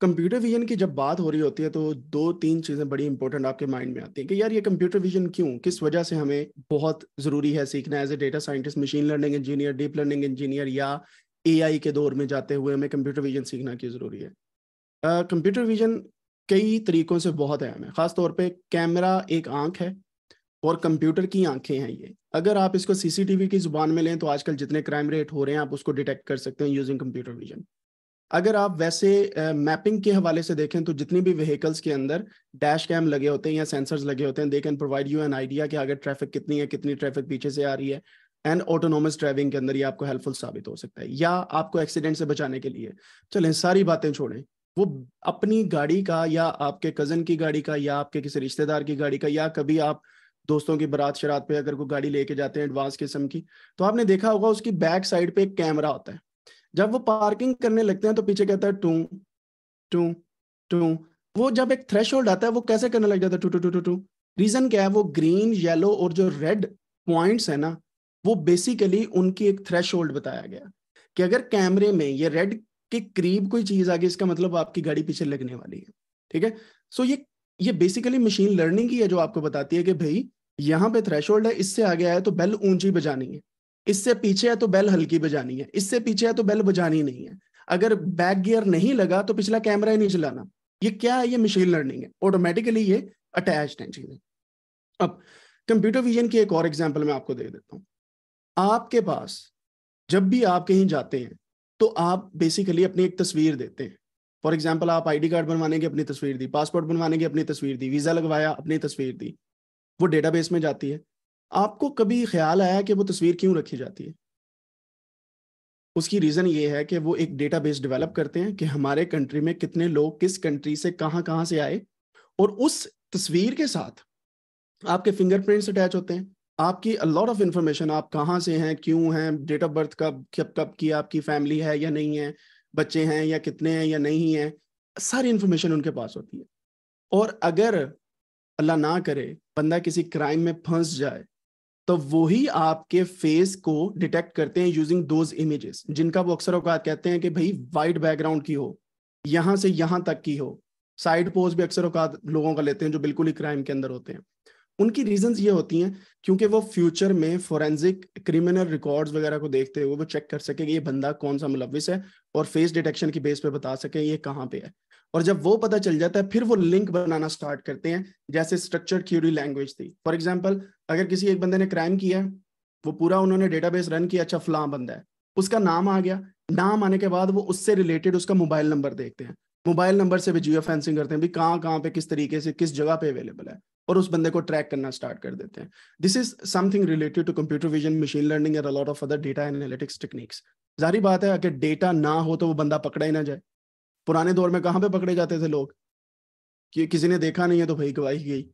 Computer vision की जब बात हो रही होती है तो दो तीन चीज़ें बड़ी इंपॉर्टेंट आपके माइंड में आती हैं कि यार ये कंप्यूटर विजन क्यों, किस वजह से हमें बहुत ज़रूरी है सीखना as a data scientist, machine learning engineer, deep learning engineer या एआई के दौर में जाते हुए हमें कंप्यूटर विजन सीखना क्यों ज़रूरी है। कंप्यूटर विजन कई तरीक़ों से बहुत अहम है। ख़ास तौर पर कैमरा एक आँख है और कंप्यूटर की आंखें हैं ये। अगर आप इसको सीसीटीवी की जुबान में लें तो आजकल जितने क्राइम रेट हो रहे हैं आप उसको डिटेक्ट कर सकते हैं यूजिंग कंप्यूटर विजन। अगर आप वैसे मैपिंग के हवाले से देखें तो जितनी भी व्हीकल्स के अंदर डैश कैम लगे होते हैं या सेंसर्स लगे होते हैं, they can provide you an idea कि आगे ट्रैफिक कितनी है, कितनी ट्रैफिक पीछे से आ रही है। एंड ऑटोनोमस ड्राइविंग के अंदर ये आपको हेल्पफुल साबित हो सकता है या आपको एक्सीडेंट से बचाने के लिए। चलें सारी बातें छोड़ें, वो अपनी गाड़ी का या आपके कज़न की गाड़ी का या आपके किसी रिश्तेदार की गाड़ी का या कभी आप दोस्तों की बारात शरात पे अगर कोई गाड़ी लेके जाते हैं एडवांस किस्म की तो आपने देखा होगा उसकी बैक साइड पे एक कैमरा होता है। जब वो पार्किंग करने लगते हैं तो पीछे कहता है टू टू टू, वो जब एक थ्रेशोल्ड आता है वो कैसे करने लग जाता है टू टू टू टू टू। रीजन क्या है, वो ग्रीन येलो और जो रेड पॉइंट्स है ना वो बेसिकली उनकी एक थ्रेशोल्ड बताया गया कि अगर कैमरे में ये रेड के करीब कोई चीज आ गई इसका मतलब आपकी गाड़ी पीछे लगने वाली है। ठीक है, सो ये बेसिकली मशीन लर्निंग ही है जो आपको बताती है कि भाई यहाँ पे थ्रेशोल्ड है, इससे आगे है तो बेल ऊंची बजानी है, इससे पीछे है तो बेल हल्की बजानी है, इससे पीछे है तो बेल बजानी नहीं है। अगर बैक गियर नहीं लगा तो पिछला कैमरा ही नहीं चलाना। ये क्या है, ये मशीन लर्निंग है, ऑटोमेटिकली ये अटैच्ड है चीजें। अब कंप्यूटर विजन की एक और एग्जाम्पल मैं आपको दे देता हूँ। आपके पास जब भी आप कहीं जाते हैं तो आप बेसिकली अपनी एक तस्वीर देते हैं। फॉर एग्जाम्पल आप आईडी कार्ड बनवाने की अपनी तस्वीर दी, पासपोर्ट बनवाने की अपनी तस्वीर दी, वीज़ा लगवाया अपनी तस्वीर दी, वो डेटाबेस में जाती है। आपको कभी ख्याल आया कि वो तस्वीर क्यों रखी जाती है? उसकी रीज़न ये है कि वो एक डेटाबेस डेवलप करते हैं कि हमारे कंट्री में कितने लोग किस कंट्री से कहाँ से आए, और उस तस्वीर के साथ आपके फिंगरप्रिंट्स अटैच होते हैं, आपकी अ लॉट ऑफ इन्फॉर्मेशन, आप कहाँ से हैं, क्यों हैं, डेट ऑफ बर्थ कब की, आपकी फैमिली है या नहीं है, बच्चे हैं या कितने हैं या नहीं हैं, सारी इन्फॉर्मेशन उनके पास होती है। और अगर अल्लाह ना करे बंदा किसी क्राइम में फंस जाए तो वही आपके फेस को डिटेक्ट करते हैं यूजिंग दोज इमेजेस, जिनका वो अक्सर औकात कहते हैं कि भाई वाइट बैकग्राउंड की हो, यहाँ से यहाँ तक की हो। साइड पोज भी अक्सर औकात लोगों का लेते हैं जो बिल्कुल ही क्राइम के अंदर होते हैं। उनकी रीजंस ये होती हैं क्योंकि वो फ्यूचर में फॉरेंसिक क्रिमिनल रिकॉर्ड्स वगैरह को देखते हुए वो चेक कर सके कि ये बंदा कौन सा मुलविस है और फेस डिटेक्शन की बेस पे बता सके ये कहाँ पे है। और जब वो पता चल जाता है फिर वो लिंक बनाना स्टार्ट करते हैं, जैसे स्ट्रक्चर्ड क्यूरी लैंग्वेज थी। फॉर एग्जाम्पल अगर किसी एक बंदे ने क्राइम किया, वो पूरा उन्होंने डेटाबेस रन किया, अच्छा फलां बंदा है, उसका नाम आ गया। नाम आने के बाद वो उससे रिलेटेड उसका मोबाइल नंबर देखते हैं, मोबाइल नंबर से भी जियो फेंसिंग करते हैं भी कहाँ पे किस तरीके से किस जगह पे अवेलेबल है और उस बंदे को ट्रैक करना स्टार्ट कर देते हैं। This is something related to computer vision, machine learning and a lot of other data analytics techniques. जाहिर बात है अगर डेटा ना हो तो वो बंदा पकड़ा ही ना जाए। पुराने दौर में कहाँ पे पकड़े जाते थे लोग कि किसी ने देखा नहीं है तो भाई गवाही गई।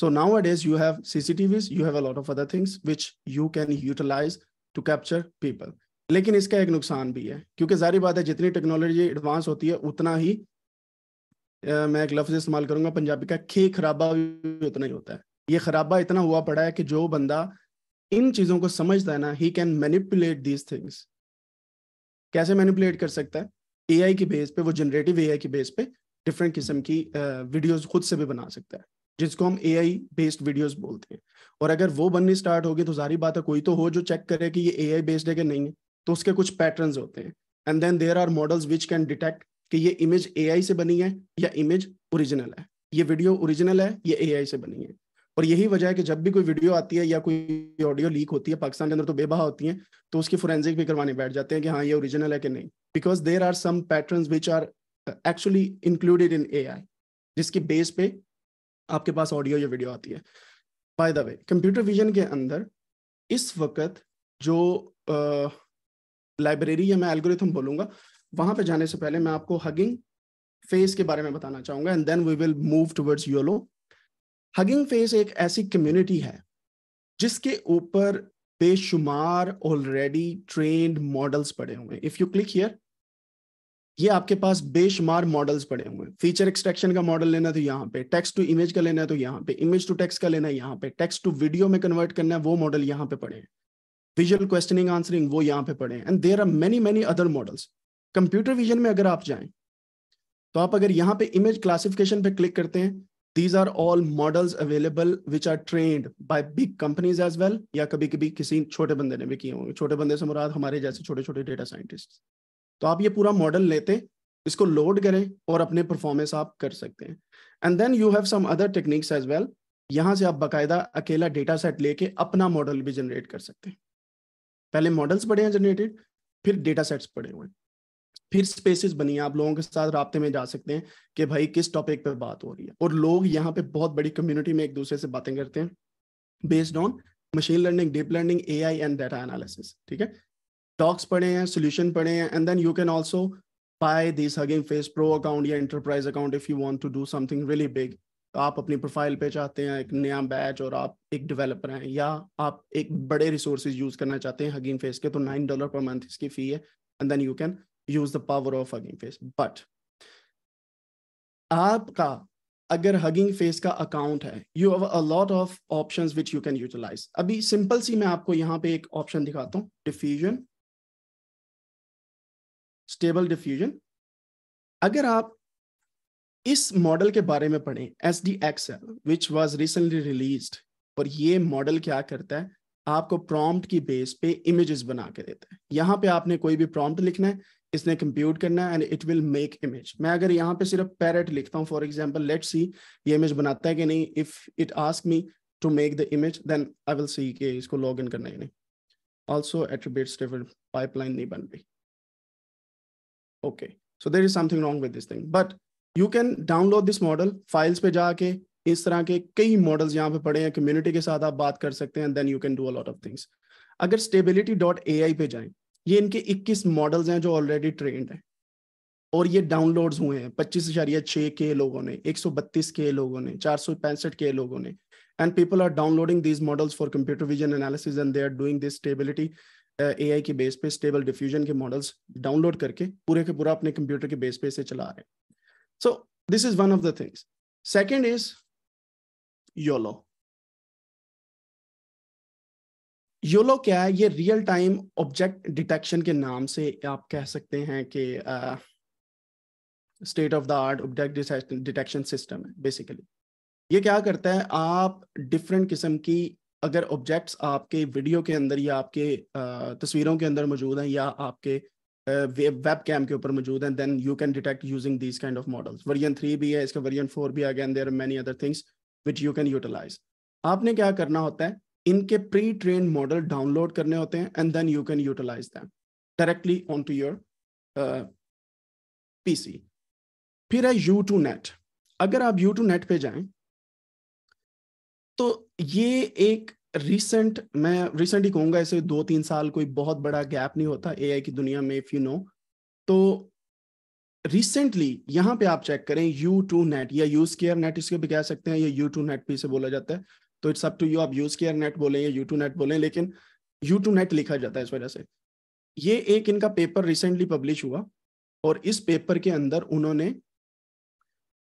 So now it is you have CCTVs, you have a lot of other things which you can utilise to capture people. लेकिन इसका एक नुकसान भी है क्योंकि जाहिर बात है जितनी टेक्नोलॉजी एडवांस होती है उतना ही मैं एक लफ्ज़ इस्तेमाल करूंगा पंजाबी का, खे खराबा भी उतना ही होता है। ये खराबा इतना हुआ पड़ा है कि जो बंदा इन चीज़ों को समझता है ना, he can manipulate these things. कैसे मैनिपुलेट कर सकता है? एआई की बेस पे, वो जनरेटिव एआई की बेस पे डिफरेंट किस्म की वीडियोस खुद से भी बना सकता है जिसको हम एआई बेस्ड वीडियोस बोलते हैं। और अगर वो बननी स्टार्ट होगी तो जाहिर बात है कोई तो हो जो चेक करे कि ये एआई बेस्ड है कि नहीं है, तो उसके कुछ पैटर्न्स होते हैं। And then there are models which can detect कि ये इमेज एआई से बनी है या इमेज ओरिजिनल है, ये वीडियो ओरिजिनल है या एआई से बनी है। और यही वजह है कि जब भी कोई वीडियो आती है या कोई ऑडियो लीक होती है पाकिस्तान के अंदर तो बेबहा होती है, तो उसकी फोरेंसिक भी करवाने बैठ जाते हैं कि हाँ ये ओरिजिनल है कि नहीं, because there are some patterns which are actually included in AI जिसकी बेस पे आपके पास ऑडियो या वीडियो आती है। By the way, computer vision के अंदर इस वक्त जो लाइब्रेरी या मैं एल्गोरिथम बोलूँगा, वहाँ पे जाने से पहले मैं आपको हगिंग फेस के बारे में बताना चाहूँगा and then we will move towards YOLO. Hugging Face एक ऐसी कम्युनिटी है जिसके ऊपर बेशुमार ऑलरेडी ट्रेन्ड मॉडल्स पड़े हुए हैं। इफ़ यू क्लिक हियर, ये आपके पास बेशुमार मॉडल्स पड़े हुए हैं। फीचर एक्सट्रैक्शन का मॉडल लेना है तो यहाँ पे, टेक्स्ट टू इमेज का लेना है तो यहाँ पे, इमेज टू टेक्स्ट का लेना है यहाँ पे, टेक्स्ट टू वीडियो में कन्वर्ट करना है वो मॉडल यहाँ पे पड़े हैं, विजुअल क्वेश्चनिंग आंसरिंग वो यहाँ पे पड़े हैं, and there are many many other models. Computer vision में अगर आप जाएं तो आप अगर यहाँ पे इमेज क्लासिफिकेशन पे क्लिक करते हैं, these are all models available which are trained by big companies as well, या कभी कभी किसी छोटे बंदे ने भी किए होंगे। छोटे बंदे से मुराद हमारे जैसे छोटे छोटे डेटा साइंटिस्ट। तो आप ये पूरा मॉडल लेते, इसको लोड करें और अपने परफॉर्मेंस आप कर सकते हैं। And then you have some other techniques as well, यहाँ से आप बाकायदा अकेला डेटा सेट लेके अपना मॉडल भी जनरेट कर सकते हैं। पहले मॉडल्स पड़े हैं जनरेटेड, फिर डेटा सेट्स पड़े हुए, फिर स्पेसेस बनी है। आप लोगों के साथ राब्ते में जा सकते हैं कि भाई किस टॉपिक पे बात हो रही है, और लोग यहाँ पे बहुत बड़ी कम्युनिटी में एक दूसरे से बातें करते हैं based on machine learning, deep learning, AI and data analysis. ठीक है, टॉक्स पढ़े हैं, सोल्यूशन पढ़े हैं। And then you can also buy this Hugging Face Pro account या enterprise account if you want to do something really big। तो आप अपनी प्रोफाइल पे चाहते हैं एक नया बैच और आप एक डेवलपर हैं, या आप एक बड़े रिसोर्सेज यूज करना चाहते हैं Hugging Face के, तो $9 per month इसकी फी है। And then you can use the power of Hugging Face। But आपका अगर Hugging Face का अकाउंट है, you have a lot of options which you can utilise. अभी सिंपल सी मैं आपको यहाँ पे एक ऑप्शन दिखाता हूँ, डिफ्यूजन, स्टेबल डिफ्यूजन। अगर आप इस मॉडल के बारे में पढ़ें, SDXL which was recently released, और ये मॉडल क्या करता है, आपको प्रॉम्प्ट की बेस पे इमेजेस बना के देता है। यहाँ पे आपने कोई भी प्रॉम्प्ट लिखना है, इसने कंप्यूट करना है and it will make image. मैं अगर यहाँ पे सिर्फ पैरेट लिखता हूँ फॉर एग्जाम्पल, लेट्स सी ये इमेज बनाता है कि नहीं। If it ask me to make the image, then I will see कि इसको लॉग इन करना है नहीं। ऑल्सो एट्रीब्यूट्स डिफरेंट, पाइपलाइन नहीं बन रही। Okay, so there is something wrong with this thing, but you can download this model। files पे जाके इस तरह के कई मॉडल्स यहाँ पे पड़े हैं, community के साथ आप बात कर सकते हैं। and then you can do a lot of things। अगर stability.ai पे जाएं, ये इनके 21 मॉडल्स हैं जो ऑलरेडी ट्रेंड हैं, और ये डाउनलोड्स हुए हैं 25.6K लोगों ने, 132K लोगों ने, 465K लोगों ने। and people are downloading these models for computer vision analysis and they are doing this stability AI के बेस पे स्टेबल डिफ्यूजन के मॉडल्स डाउनलोड करके पूरे के पूरा अपने कंप्यूटर के बेस पे से चला रहे हैं। So this is one of the things. Second is YOLO. YOLO क्या है? ये रियल टाइम ऑब्जेक्ट डिटेक्शन के नाम से आप कह सकते हैं कि state of the art object detection system है बेसिकली। ये क्या करता है, आप डिफरेंट किस्म की अगर ऑब्जेक्ट्स आपके वीडियो के अंदर या आपके तस्वीरों के अंदर मौजूद हैं या आपके वेब कैम के ऊपर मौजूद हैं, then you can detect using these kind of models. Version 3 भी है इसका, वर्जन 4 भी आ गया। There are many other things which you can utilize. आपने क्या करना होता है, इनके प्री ट्रेन मॉडल डाउनलोड करने होते हैं and then you can utilize them directly on to your PC। फिर है U2Net। अगर आप U2Net पे जाएं तो ये एक मैं रिसेंट ही कहूँगा, ऐसे 2-3 साल कोई बहुत बड़ा गैप नहीं होता AI की दुनिया में, इफ़ यू नो। तो रिसेंटली यहाँ पे आप चेक करें U2Net या U-Net, इसको भी कह सकते हैं, या U2Net भी इसे बोला जाता है। तो इट्स अप टू यू, आप U-Net बोलें या U2Net बोलें, लेकिन U2Net लिखा जाता है इस वजह से। ये एक इनका पेपर रिसेंटली पब्लिश हुआ और इस पेपर के अंदर उन्होंने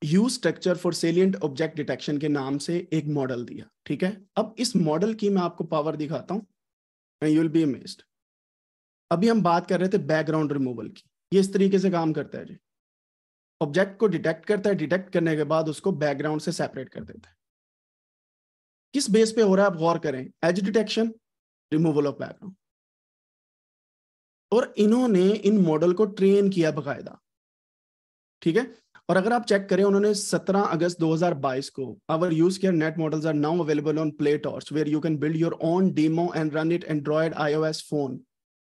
U structure for salient object detection के नाम से एक मॉडल दिया। ठीक है, अब इस मॉडल की मैं आपको पावर दिखाता हूँ, यू विल बी अमेज्ड। अभी हम बात कर रहे थे बैकग्राउंड रिमूवल की। ये इस तरीके से काम करता है जी, ऑब्जेक्ट को डिटेक्ट करता है, डिटेक्ट करने के बाद उसको बैकग्राउंड से सेपरेट कर देता है। किस बेस पे हो रहा है, आप गौर करें, edge detection, removal of background. और इन्होंने इन मॉडल को ट्रेन किया बाकायदा। ठीक है, और अगर आप चेक करें, उन्होंने 17 अगस्त 2022 को our U-Net models are now available on play torch where you can build your own demo and run it Android iOS phone.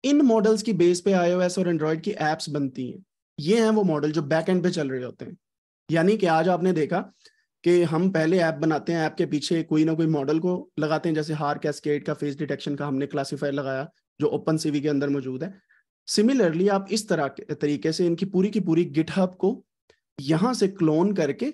इन मॉडल्स की बेस पे iOS और एंड्रॉयड की एप्स बनती हैं। ये हैं वो मॉडल जो बैक एंड पे चल रहे होते हैं। यानी कि आज आपने देखा कि हम पहले ऐप बनाते हैं, ऐप के पीछे कोई ना कोई मॉडल को लगाते हैं, जैसे हार कैस्केड का फेस डिटेक्शन का हमने क्लासीफायर लगाया जो OpenCV के अंदर मौजूद है। सिमिलरली आप इस तरह तरीके से इनकी पूरी की पूरी GitHub को यहां से क्लोन करके,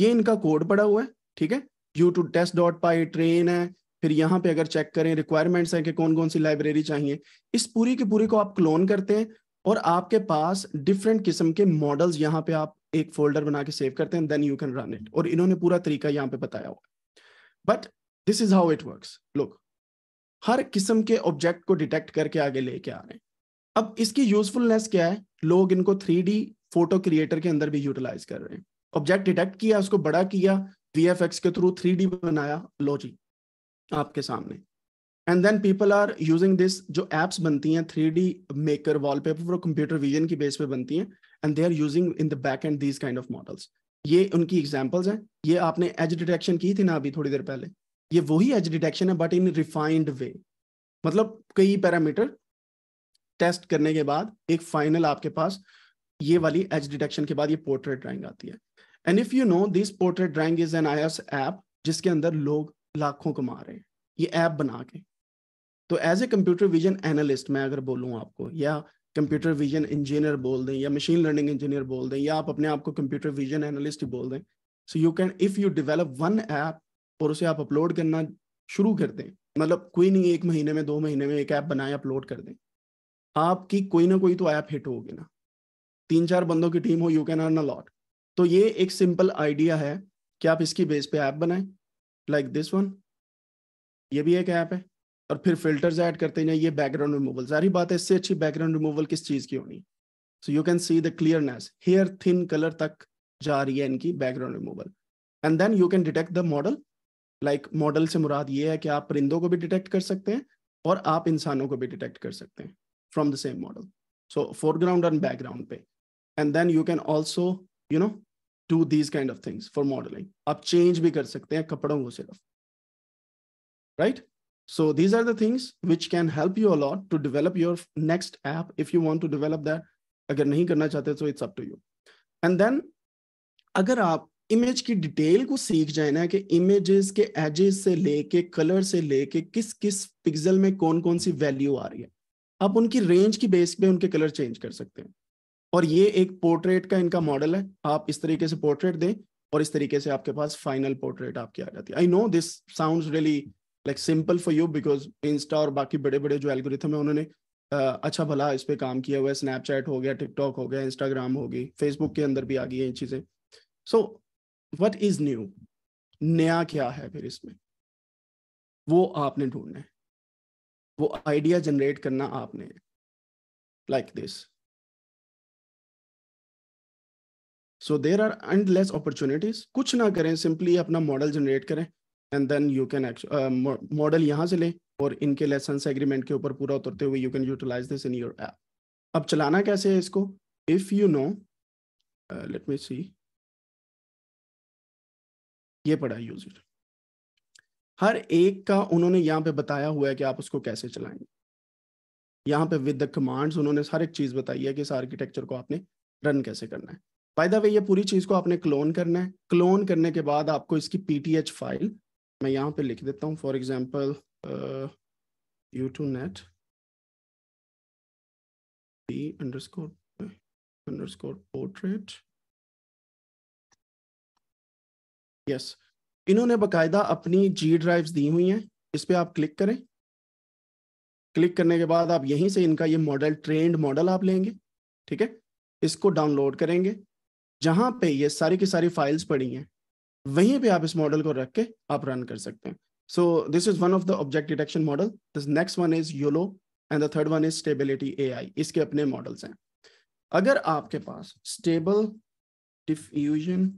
ये इनका कोड पड़ा हुआ है। ठीक है, U2 test.py ट्रेन है। फिर यहाँ पे अगर चेक करें, रिक्वायरमेंट्स हैं कि कौन कौन सी लाइब्रेरी चाहिए। इस पूरी की पूरी को आप क्लोन करते हैं और आपके पास डिफरेंट किस्म के मॉडल्स यहाँ पे आप एक फोल्डर बना के सेव करते हैं, then you can run it. और इन्होंने पूरा तरीका यहाँ पे बताया हुआ है। But this is how it works. Look, हर किस्म के ऑब्जेक्ट को डिटेक्ट करके आगे लेके आ रहे हैं। अब इसकी यूजफुलनेस क्या है, लोग इनको 3D फोटो क्रिएटर के अंदर भी यूटिलाइज कर रहे हैं। ऑब्जेक्ट डिटेक्ट किया, उसको बड़ा किया, VFX के थ्रू 3D बनाया, लो जी आपके सामने। And then people are using this, जो एप्स बनती हैं 3D मेकर, वॉलपेपर और कंप्यूटर विजन की बेस पे बनती हैं, and they are using in the back end these kind of models. ये उनकी एग्जांपल्स हैं। ये आपने एज डिटेक्शन की थी ना अभी थोड़ी देर पहले, ये वही एज डिटेक्शन है बट इन रिफाइंड वे। मतलब कई पैरामीटर टेस्ट करने के बाद एक फाइनल आपके पास ये वाली एज डिटेक्शन के बाद ये पोर्ट्रेट ड्राइंग आती है। And if you know this portrait drawing is an iOS app जिसके अंदर लोग लाखों कमा रहे हैं ये ऐप बना के। तो as a computer vision analyst मैं अगर बोलूँ आपको, या कंप्यूटर विजन इंजीनियर बोल दें, या मशीन लर्निंग इंजीनियर बोल दें, या आप अपने आप को कंप्यूटर विजन एनालिस्ट ही बोल दें, so you can, if you develop one app और उसे आप अपलोड करना शुरू कर दें, मतलब कोई नहीं एक महीने में 2 महीने में एक ऐप बनाए अपलोड कर दें, आपकी कोई ना कोई तो ऐप हिट होगी ना, 3-4 बंदों की टीम हो, you can earn a lot. तो ये एक सिंपल आइडिया है कि आप इसकी बेस पे ऐप बनाएं, लाइक दिस वन, ये भी एक ऐप है, और फिर फिल्टर्स ऐड करते जाए, ये बैकग्राउंड रिमूवल, सारी बात है, इससे अच्छी बैकग्राउंड रिमूवल किस चीज़ की होनी। So you can see the clearness, hair thin colour तक जा रही है इनकी background removal. And then you can detect the model, like model से मुराद ये है कि आप परिंदों को भी डिटेक्ट कर सकते हैं और आप इंसानों को भी डिटेक्ट कर सकते हैं from the same model, so foreground and background पे। And then you can also you know do these kind of things for modelling, आप चेंज भी कर सकते हैं कपड़ों को सिर्फ, right? So these are the things which can help you a lot to develop your next app if you want to develop that. अगर नहीं करना चाहते तो it's up to you. And then अगर आप image की detail को सीख जाए ना, कि images के edges से लेके color से लेके किस किस pixel में कौन कौन सी value आ रही है, आप उनकी range की base पे उनके color change कर सकते हैं। और ये एक portrait का इनका model है, आप इस तरीके से portrait दें और इस तरीके से आपके पास final portrait आपकी आ जाती है। I know this sounds really like simple for you because insta और बाकी बड़े बड़े जो एल्गोरिथम है उन्होंने अच्छा भला इस पे काम किया हुआ है, स्नैपचैट हो गया, टिकटॉक हो गया, इंस्टाग्राम हो गई, फेसबुक के अंदर भी आ गई है ये चीज़ें। सो व्हाट इज न्यू, नया क्या है फिर इसमें, वो आपने ढूंढना है, वो आइडिया जनरेट करना आपने, like this. So there are endless opportunities, कुछ ना करें, सिंपली अपना मॉडल जनरेट करें and then you can actually model यहाँ से ले और इनके लाइसेंस एग्रीमेंट के ऊपर पूरा उतरते हुए you can utilise this in your app. अब चलाना कैसे है इसको, if you know, let me see, ये पड़ा यूजर, हर एक का उन्होंने यहाँ पे बताया हुआ है कि आप उसको कैसे चलाएंगे। यहाँ पे विद द कमांड्स उन्होंने हर एक चीज़ बताई है कि इस आर्किटेक्चर को आपने रन कैसे करना है। बाय द वे ये पूरी चीज़ को आपने क्लोन करना है, क्लोन करने के बाद आपको इसकी PTH फाइल मैं यहाँ पे लिख देता हूँ, for example U2-Net p_portrait। Yes, इन्होंने बकायदा अपनी G ड्राइव्स दी हुई हैं, इस पर आप क्लिक करें। क्लिक करने के बाद आप यहीं से इनका ये मॉडल, ट्रेंड मॉडल आप लेंगे, ठीक है, इसको डाउनलोड करेंगे। जहाँ पे ये सारी की सारी फाइल्स पड़ी हैं वहीं पे आप इस मॉडल को रख के आप रन कर सकते हैं। So this is one of the object detection model, this next one is YOLO and the third one is stability AI। इसके अपने मॉडल्स हैं। अगर आपके पास स्टेबल डिफ्यूजन,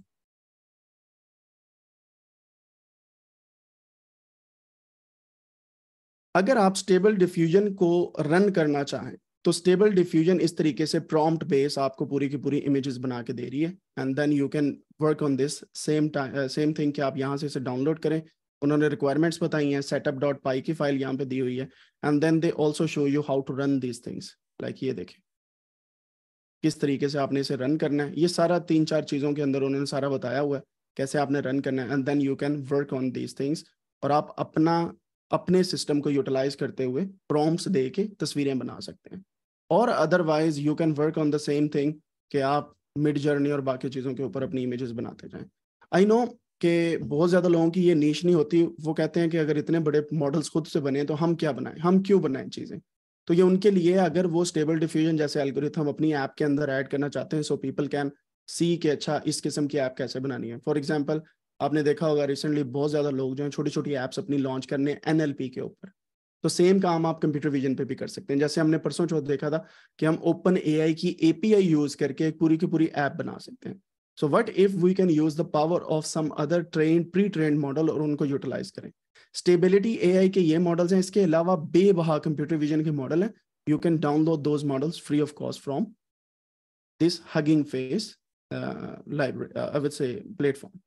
अगर आप स्टेबल डिफ्यूजन को रन करना चाहें तो स्टेबल डिफ्यूजन इस तरीके से प्रॉम्प्ट बेस आपको पूरी की पूरी इमेजेस बना के दे रही है। And then you can work on this same thing कि आप यहाँ से इसे डाउनलोड करें, उन्होंने रिक्वायरमेंट्स बताई हैं, setup.py की फाइल यहाँ पे दी हुई है। And then they also show you how to run these things, like ये देखें किस तरीके से आपने इसे रन करना है, ये सारा 3-4 चीज़ों के अंदर उन्होंने सारा बताया हुआ है कैसे आपने रन करना है। And then you can work on these things, और आप अपने सिस्टम को यूटिलाइज करते हुए प्रॉम्प्ट्स दे के तस्वीरें बना सकते हैं। और otherwise you can work on the same thing कि आप मिडजर्नी और बाकी चीज़ों के ऊपर अपनी इमेजेस बनाते जाएं। आई नो कि बहुत ज़्यादा लोगों की ये नीश नहीं होती, वो कहते हैं कि अगर इतने बड़े मॉडल्स खुद से बने तो हम क्या बनाएं, हम क्यों बनाएं चीज़ें, तो ये उनके लिए, अगर वो स्टेबल डिफ्यूजन जैसे एल्गोरिथम अपनी ऐप के अंदर ऐड करना चाहते हैं, सो पीपल कैन सी कि अच्छा इस किस्म की ऐप कैसे बनानी है। फॉर एग्जाम्पल आपने देखा होगा रिसेंटली बहुत ज़्यादा लोग जो हैं छोटी छोटी ऐप्स अपनी लॉन्च करने NLP के ऊपर, तो सेम काम आप कंप्यूटर विजन पे भी कर सकते हैं। जैसे हमने परसों चौथ देखा था कि हम ओपन एआई की एपीआई यूज करके पूरी की पूरी ऐप बना सकते हैं। So what if we can use the power of some other train pre train model और उनको यूटिलाइज करें। स्टेबिलिटी एआई के ये मॉडल्स हैं, इसके अलावा बेबहा कंप्यूटर विजन के मॉडल हैं। You can download those models free of cost from this hugging face library I would say platform.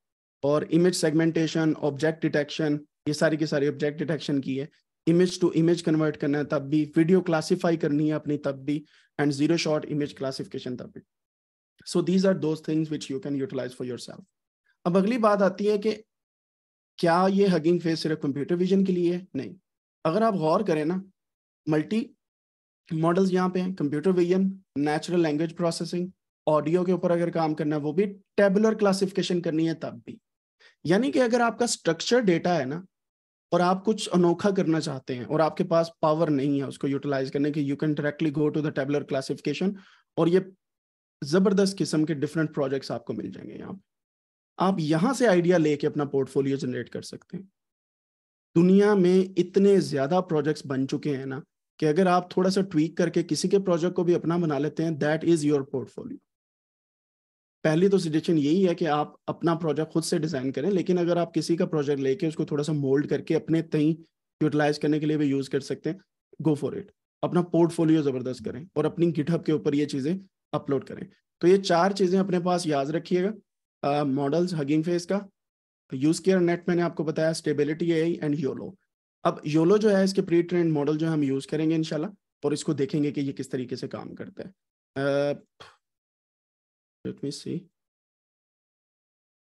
और इमेज सेगमेंटेशन, ऑब्जेक्ट डिटेक्शन, ये सारी की सारी ऑब्जेक्ट डिटेक्शन की है। इमेज टू इमेज कन्वर्ट करना है तब भी, वीडियो क्लासीफाई करनी है अपनी तब भी, and zero shot image classification तब भी। So these are those things which you can utilise for yourself. अब अगली बात आती है कि क्या ये हगिंग फेस सिर्फ कंप्यूटर विजन के लिए है? नहीं, अगर आप गौर करें ना, मल्टी मॉडल्स यहाँ पे हैं, computer vision, natural language processing, audio के ऊपर अगर काम करना है वो भी, टेबुलर क्लासिफिकेशन करनी है तब भी। यानी कि अगर आपका स्ट्रक्चर डेटा है ना और आप कुछ अनोखा करना चाहते हैं और आपके पास पावर नहीं है उसको यूटिलाइज करने की, you can directly go to the tabular classification और ये जबरदस्त किस्म के डिफरेंट प्रोजेक्ट्स आपको मिल जाएंगे। यहाँ पे आप यहाँ से आइडिया लेके अपना पोर्टफोलियो जनरेट कर सकते हैं। दुनिया में इतने ज्यादा प्रोजेक्ट्स बन चुके हैं ना कि अगर आप थोड़ा सा ट्वीक करके किसी के प्रोजेक्ट को भी अपना बना लेते हैं, दैट इज योर पोर्टफोलियो। पहली तो सजेशन यही है कि आप अपना प्रोजेक्ट खुद से डिजाइन करें, लेकिन अगर आप किसी का प्रोजेक्ट लेके उसको थोड़ा सा मोल्ड करके अपने तहीं यूटिलाइज करने के लिए भी यूज कर सकते हैं, गो फॉर इट। अपना पोर्टफोलियो जबरदस्त करें और अपनी गिटहब के ऊपर ये चीजें अपलोड करें। तो ये चार चीजें अपने पास याद रखिएगा, मॉडल्स हगिंग फेस का, U-2-Net मैंने आपको बताया, स्टेबिलिटी एआई एंड योलो। अब योलो जो है इसके प्री ट्रेंड मॉडल जो हम यूज करेंगे इंशाल्लाह और इसको देखेंगे कि ये किस तरीके से काम करता है। Let me see.